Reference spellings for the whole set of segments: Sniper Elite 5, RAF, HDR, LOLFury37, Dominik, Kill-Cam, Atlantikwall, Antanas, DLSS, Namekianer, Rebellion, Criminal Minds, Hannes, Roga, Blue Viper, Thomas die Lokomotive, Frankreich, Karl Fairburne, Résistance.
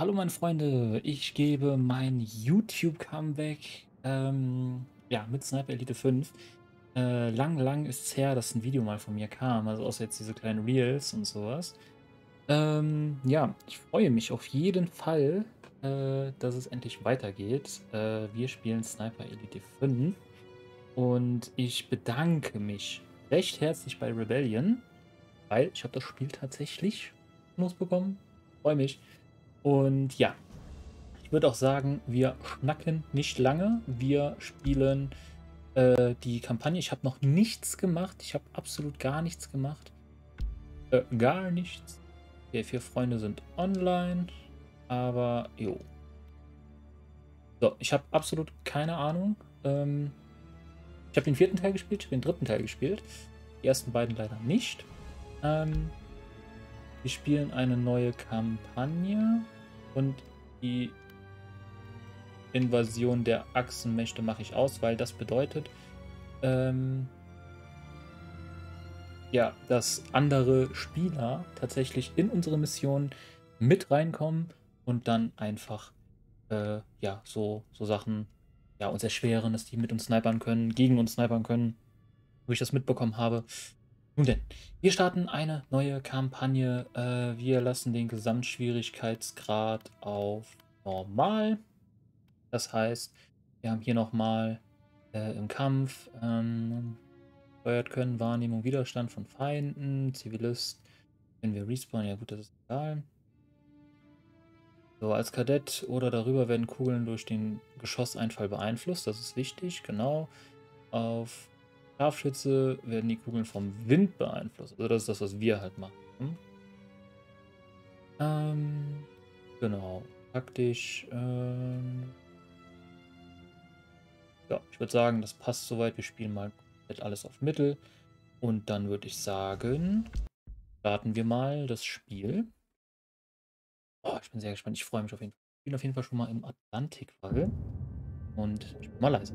hallo meine Freunde, ich gebe mein YouTube-Comeback ja, mit Sniper Elite 5. Lang ist es her, dass ein Video mal von mir kam, also außer jetzt diese kleinen Reels und sowas. Ja, ich freue mich auf jeden Fall, dass es endlich weitergeht. Wir spielen Sniper Elite 5 und ich bedanke mich recht herzlich bei Rebellion, weil ich habe das Spiel tatsächlich losbekommen. Freue mich. Und ja, ich würde auch sagen, wir schnacken nicht lange. Wir spielen die Kampagne. Ich habe noch nichts gemacht. Ich habe absolut gar nichts gemacht. Gar nichts. Okay, 4 Freunde sind online. Aber jo. So, ich habe absolut keine Ahnung. Ich habe den 4. Teil gespielt. Ich habe den 3. Teil gespielt. Die ersten beiden leider nicht. Wir spielen eine neue Kampagne und die Invasion der Achsenmächte mache ich aus, weil das bedeutet, ja, dass andere Spieler tatsächlich in unsere Mission mit reinkommen und dann einfach ja, so Sachen ja, uns erschweren, dass die mit uns snipern können, gegen uns snipern können, wo ich das mitbekommen habe. Nun denn, wir starten eine neue Kampagne. Wir lassen den Gesamtschwierigkeitsgrad auf normal. Das heißt, wir haben hier nochmal im Kampf steuert können, Wahrnehmung, Widerstand von Feinden, Zivilist, wenn wir respawnen, ja gut, das ist egal. So, als Kadett oder darüber werden Kugeln durch den Geschosseinfall beeinflusst, das ist wichtig, genau. Auf Scharfschütze werden die Kugeln vom Wind beeinflusst. Also das ist das, was wir halt machen. Genau. Praktisch. Ja, ich würde sagen, das passt soweit. Wir spielen mal alles auf Mittel. Und dann würde ich sagen, starten wir mal das Spiel. Oh, ich bin sehr gespannt. Ich freue mich auf jeden Fall. Ich bin auf jeden Fall schon mal im Atlantikwall. Und ich bin mal leise.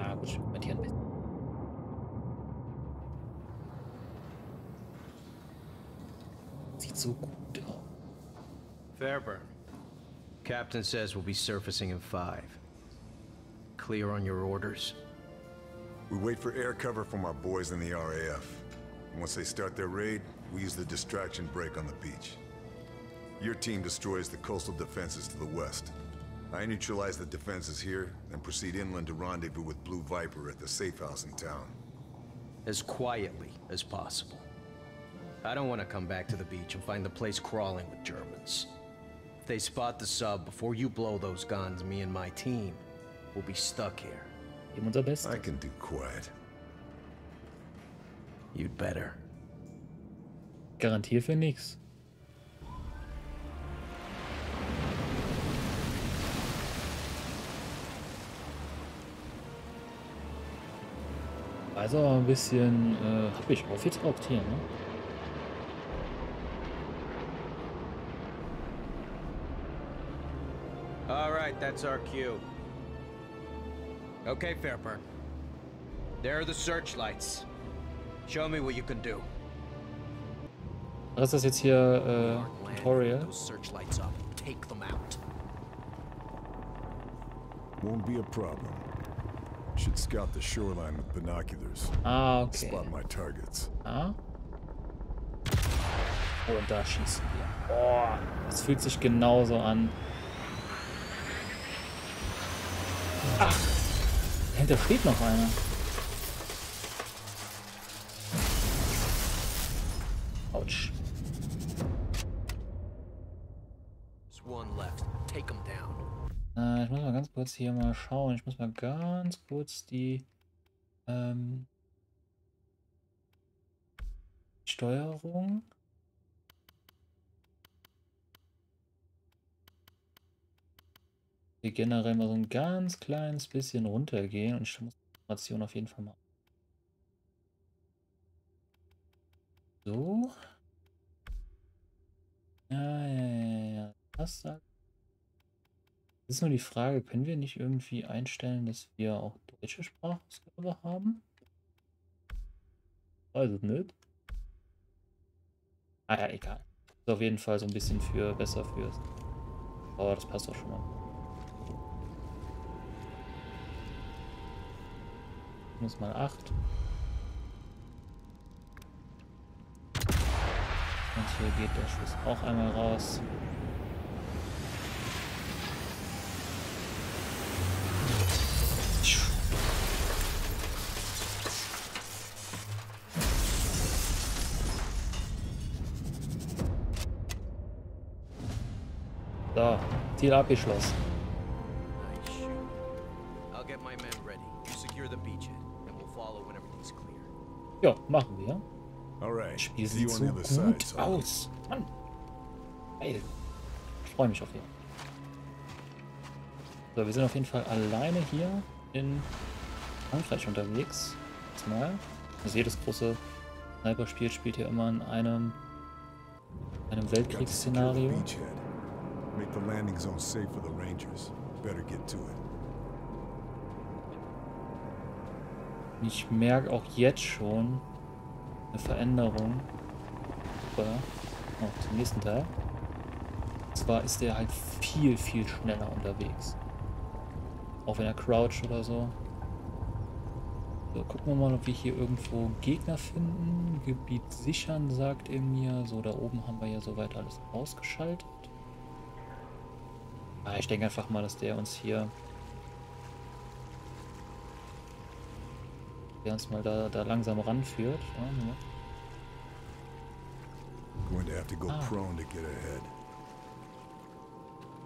Ah, gut, ich kommentiere ein bisschen. Sieht so gut aus. Fairburne. Captain says we'll be surfacing in 5. Clear on your orders? We wait for air cover from our boys in the RAF. Once they start their raid, we use the distraction break on the beach. Your team destroys the coastal defenses to the west. I neutralize the defenses here, and proceed inland to rendezvous with Blue Viper at the safe house in town. As quietly as possible. I don't want to come back to the beach and find the place crawling with Germans. If they spot the sub before you blow those guns, me and my team will be stuck here. I can do quiet. You'd better. Garantier für nix. Also ein bisschen hab ich aufgetaucht hier, ne? All right, that's our cue. Okay, Fairburne. There are the searchlights. Show me what you can do. Was ist das jetzt hier Tutorial? Searchlights up. Take them out. Won't be a problem. Should scout the shoreline with binoculars. Ah, okay. Spot my targets. Ah. Oh, da schießt. Boah, das fühlt sich genauso an. Ach, dahinter steht noch einer. Autsch. Ich muss mal ganz kurz hier mal schauen. Ich muss mal ganz kurz die Steuerung. Hier generell mal so ein ganz kleines bisschen runtergehen und ich muss die Information auf jeden Fall mal. So. Ja. Das sagt. Das ist nur die Frage, können wir nicht irgendwie einstellen, dass wir auch deutsche Sprachausgabe haben? Also nicht. Ah ja, egal. Ist auf jeden Fall so ein bisschen für besser fürs. Aber das passt doch schon mal. Muss mal 8. Und hier geht der Schuss auch einmal raus. So, Ziel abgeschlossen. Ja, machen wir. Das Spiel sieht so gut aus. Mann. Geil. Ich freue mich auf jeden Fall. So, wir sind auf jeden Fall alleine hier in Frankreich unterwegs. Mal. Also jedes große Sniper-Spiel spielt hier immer in einem Weltkriegsszenario. Ich merke auch jetzt schon eine Veränderung. Super. Auch zum nächsten Teil. Und zwar ist der halt viel, viel schneller unterwegs. Auch wenn er croucht oder so. So, gucken wir mal, ob wir hier irgendwo Gegner finden. Gebiet sichern, sagt er mir. So, da oben haben wir ja soweit alles ausgeschaltet. Ich denke einfach mal, dass der uns mal da langsam ranführt.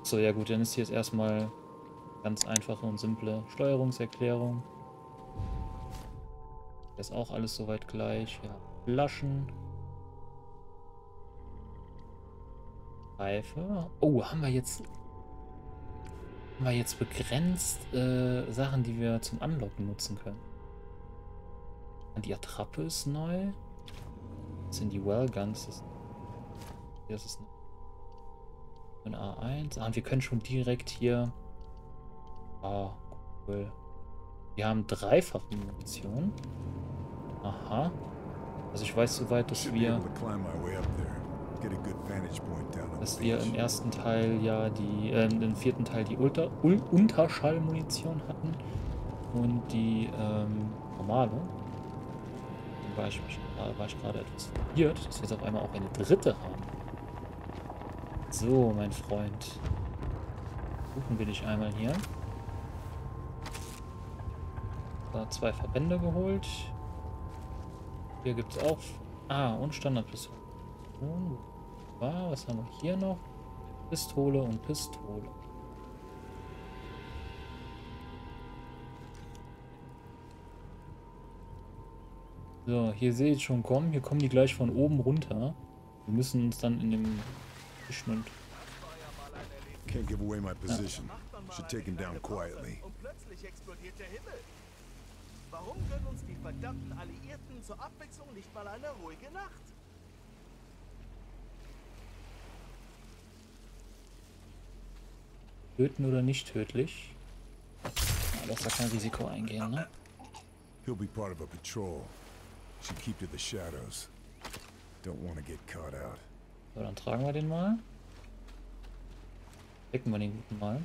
So, ja gut, dann ist hier jetzt erstmal ganz einfache und simple Steuerungserklärung. Das ist auch alles soweit gleich. Ja, Flaschen. Reife. Oh, haben wir jetzt... begrenzt Sachen, die wir zum Anlocken nutzen können. Die Attrappe ist neu. Das sind die Wellguns. Das ist ein A1. Ah, und wir können schon direkt hier... Ah, cool. Wir haben dreifache Munition. Aha. Also ich weiß soweit, dass wir im ersten Teil ja die, im vierten Teil die Unterschallmunition hatten und die normale. Da war ich gerade etwas verwirrt, dass wir jetzt auf einmal auch eine dritte haben. So, mein Freund. Suchen wir dich einmal hier. Da 2 Verbände geholt. Hier gibt es auch... Ah, und Standardpistole. Was haben wir hier noch? Pistole und Pistole. So, hier sehe ich schon kommen. Hier kommen die gleich von oben runter. Wir müssen uns dann in dem Geschnund. Plötzlich explodiert der Himmel. Warum gönnen uns die verdammten Alliierten zur Abwechslung nicht mal eine ruhige Nacht? Töten oder nicht tödlich? Ja, lass da kein Risiko eingehen, ne? He'll be part of a patrol. Should keep to the shadows. Don't want to get caught out. So, dann tragen wir den mal. Decken wir den guten mal.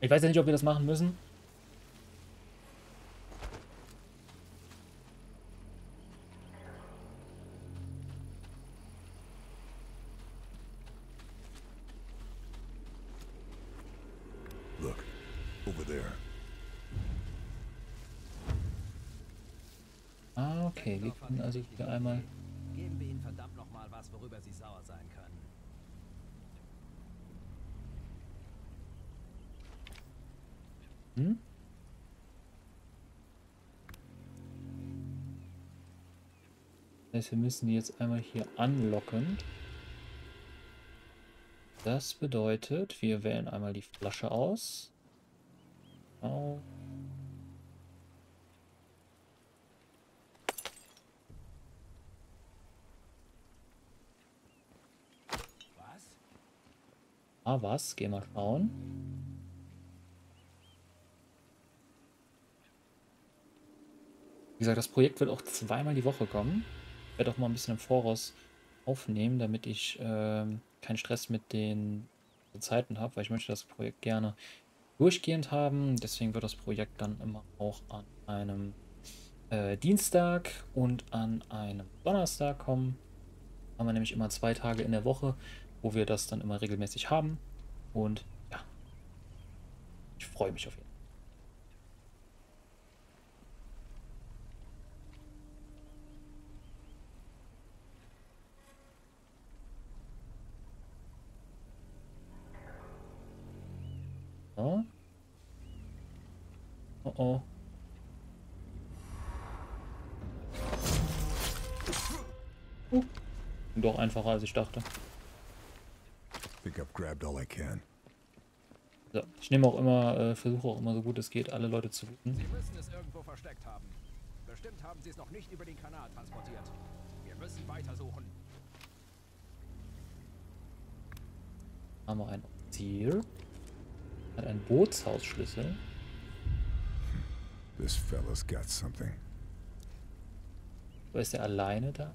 Ich weiß ja nicht, ob wir das machen müssen. Okay, wir können also hier einmal... Geben wir ihnen verdammt nochmal was, worüber sie sauer sein können. Hm? Das heißt, wir müssen die jetzt einmal hier anlocken. Das bedeutet, wir wählen einmal die Flasche aus. Genau. Ah, was? Geh mal schauen. Wie gesagt, das Projekt wird auch zweimal die Woche kommen. Ich werde auch mal ein bisschen im Voraus aufnehmen, damit ich keinen Stress mit den Zeiten habe, weil ich möchte das Projekt gerne durchgehend haben. Deswegen wird das Projekt dann immer auch an einem Dienstag und an einem Donnerstag kommen. Haben wir nämlich immer 2 Tage in der Woche, wo wir das dann immer regelmäßig haben. Und ja, ich freue mich auf jeden Fall. Oh oh. Doch einfacher als ich dachte. So, ich nehme auch immer, versuche auch immer so gut es geht, alle Leute zu looten. Sie müssen es irgendwo versteckt haben. Bestimmt haben sie es noch nicht über den Kanal transportiert. Wir müssen weitersuchen. Haben wir einen Ziel. Hat ein Bootshausschlüssel. This fella's got something. Wo ist er alleine da?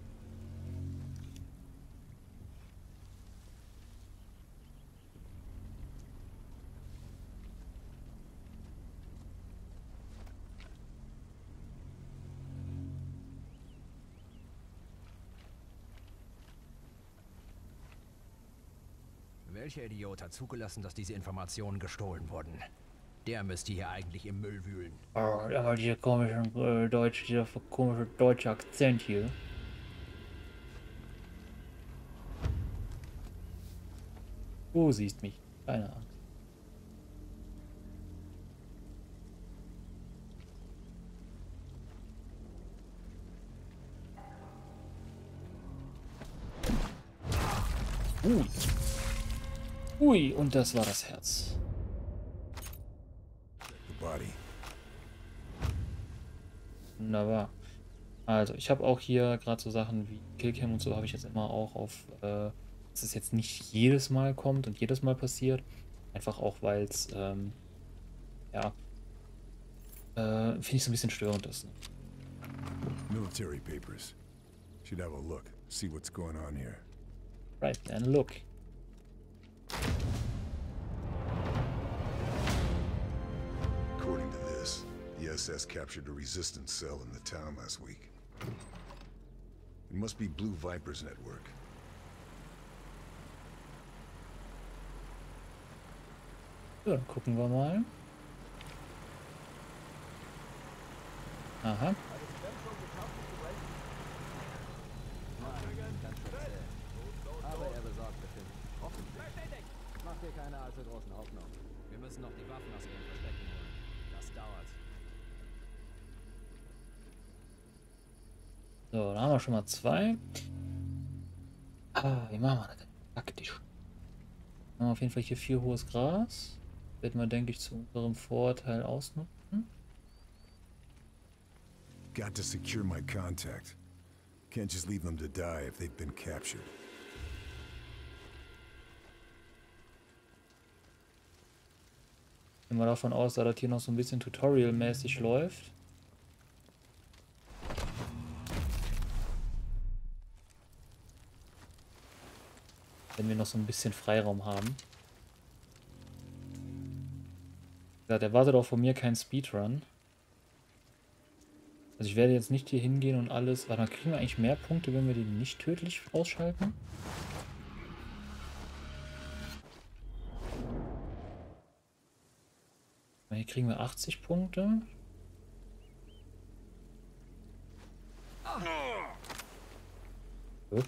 Welcher Idiot hat zugelassen, dass diese Informationen gestohlen wurden? Der müsste hier eigentlich im Müll wühlen. Oh, aber dieser komische deutsche Akzent hier. Du siehst mich. Keine Angst. Ui, und das war das Herz. Wunderbar. Also, ich habe auch hier gerade so Sachen wie Killcam und so, habe ich jetzt immer auch auf, dass es jetzt nicht jedes Mal kommt und jedes Mal passiert. Einfach auch, weil es, ja, finde ich so ein bisschen störend ist. Ne? Military Papers. Should have a look. See what's going on here. Right, then look. According to this, the SS captured a resistance cell in the town last week. It must be Blue Viper's network. So, gucken wir mal. Aha. Keine allzu großen Hoffnungen. Wir müssen noch die Waffen aus ihnen verstecken holen. Das dauert. So, da haben wir schon mal 2. Ah, wie machen wir das denn? Taktisch. Haben wir auf jeden Fall hier 4 hohes Gras. Werden wir, denke ich, zu unserem Vorteil ausnutzen. Got to secure my contact. Can't just leave them to die if they've been captured. Gehen wir davon aus, da das hier noch so ein bisschen Tutorial-mäßig läuft. Wenn wir noch so ein bisschen Freiraum haben. Ja, der wartet auch von mir keinen Speedrun. Also ich werde jetzt nicht hier hingehen und alles... Warte mal, kriegen wir eigentlich mehr Punkte, wenn wir die nicht tödlich ausschalten? Hier kriegen wir 80 Punkte. So.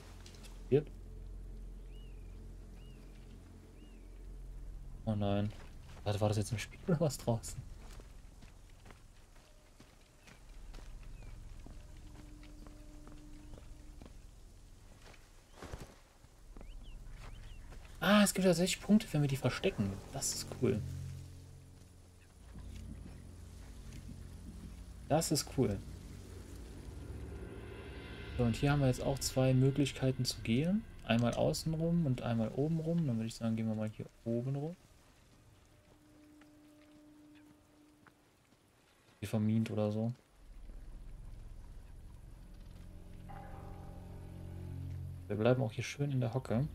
Oh nein. Warte, war das jetzt im Spiel oder was draußen? Ah, es gibt tatsächlich Punkte, wenn wir die verstecken. Das ist cool. Das ist cool. So, und hier haben wir jetzt auch 2 Möglichkeiten zu gehen. Einmal außen rum und einmal oben rum. Dann würde ich sagen, gehen wir mal hier oben rum. Hier vermint oder so. Wir bleiben auch hier schön in der Hocke.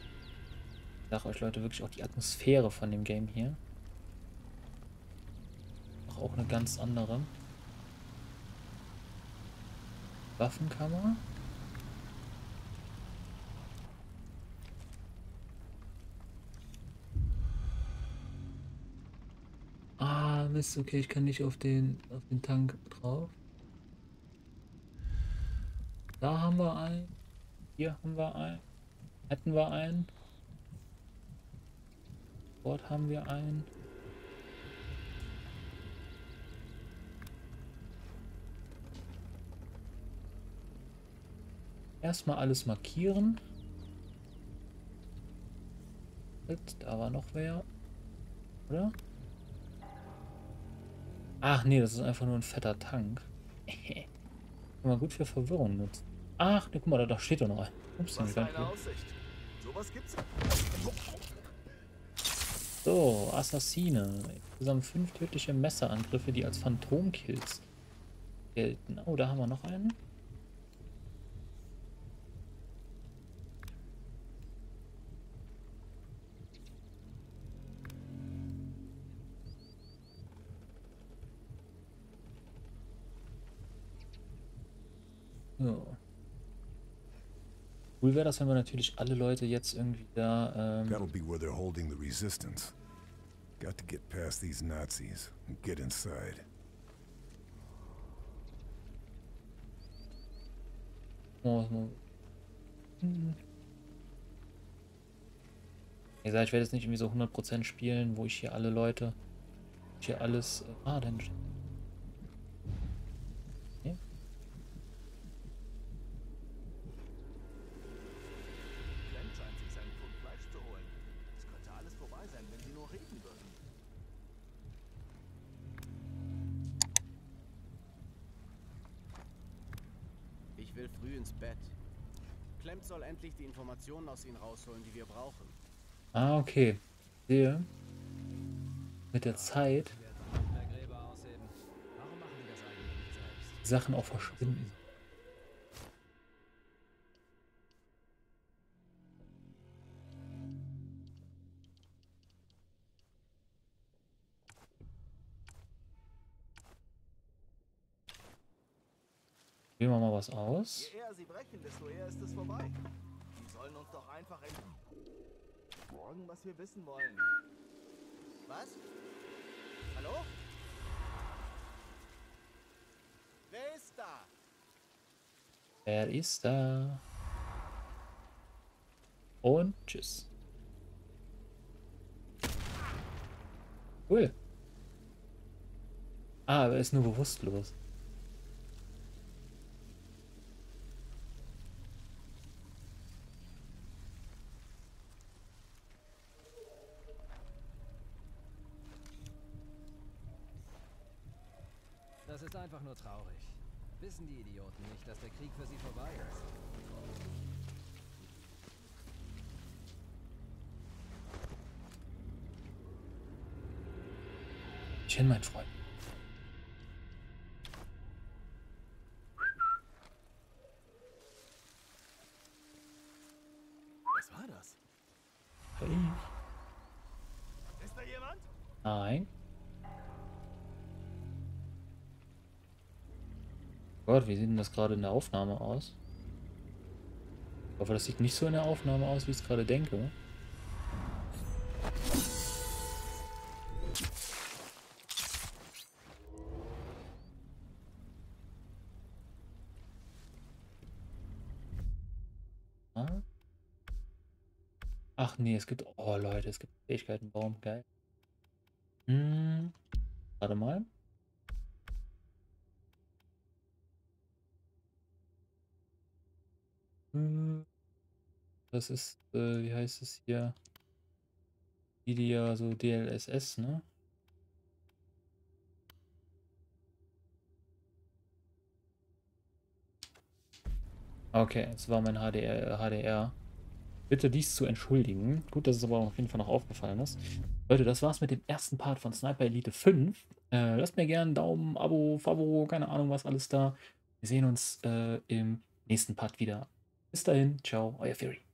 Ich sag euch, Leute, wirklich auch die Atmosphäre von dem Game hier. Auch eine ganz andere. Waffenkammer. Ah, Mist, okay, ich kann nicht auf den Tank drauf. Da haben wir einen. Hier haben wir einen. Hätten wir einen. Dort haben wir einen. Erstmal alles markieren. Da war noch wer. Oder? Ach nee, das ist einfach nur ein fetter Tank. Kann man gut für Verwirrung nutzen. Ach, ne, guck mal, da steht doch noch ein. Ups, was eine Aussicht. Sowas gibt's. So, Assassine. Insgesamt 5 tödliche Messerangriffe, die als Phantomkills gelten. Oh, da haben wir noch einen. So. Cool wäre das, wenn wir natürlich alle Leute jetzt irgendwie da. That'll be where they're holding the resistance. Got to get past these Nazis and get inside. Wie gesagt, ich werde jetzt nicht irgendwie so 100% spielen, wo ich hier alle Leute. Hier alles. Ah, dann. Soll endlich die Informationen aus ihnen rausholen, die wir brauchen. Ah, okay. Sehe. Mit der Zeit die Sachen auch verschwinden. Gehen wir mal was aus. Je eher sie brechen, desto eher ist es vorbei. Die sollen uns doch einfach morgen, was wir wissen wollen. Was? Hallo? Wer ist da? Wer ist da? Und tschüss. Cool. Ah, er ist nur bewusstlos. Das ist einfach nur traurig. Wissen die Idioten nicht, dass der Krieg für sie vorbei ist? Schön, mein Freund. Was war das? Hey. Ist da jemand? Nein. Gott, wie sieht denn das gerade in der Aufnahme aus? Ich hoffe, das sieht nicht so in der Aufnahme aus, wie ich es gerade denke. Ach nee, es gibt... Oh Leute, es gibt Fähigkeitenbaum, geil. Hm, warte mal. Das ist, wie heißt es hier? Die ja so DLSS, ne? Okay, das war mein HDR. Bitte dies zu entschuldigen. Gut, dass es aber auf jeden Fall noch aufgefallen ist. Leute, das war's mit dem ersten Part von Sniper Elite 5. Lasst mir gerne einen Daumen, Abo, Favo, keine Ahnung was alles da. Wir sehen uns im nächsten Part wieder. Bis dahin, ciao, euer Fury.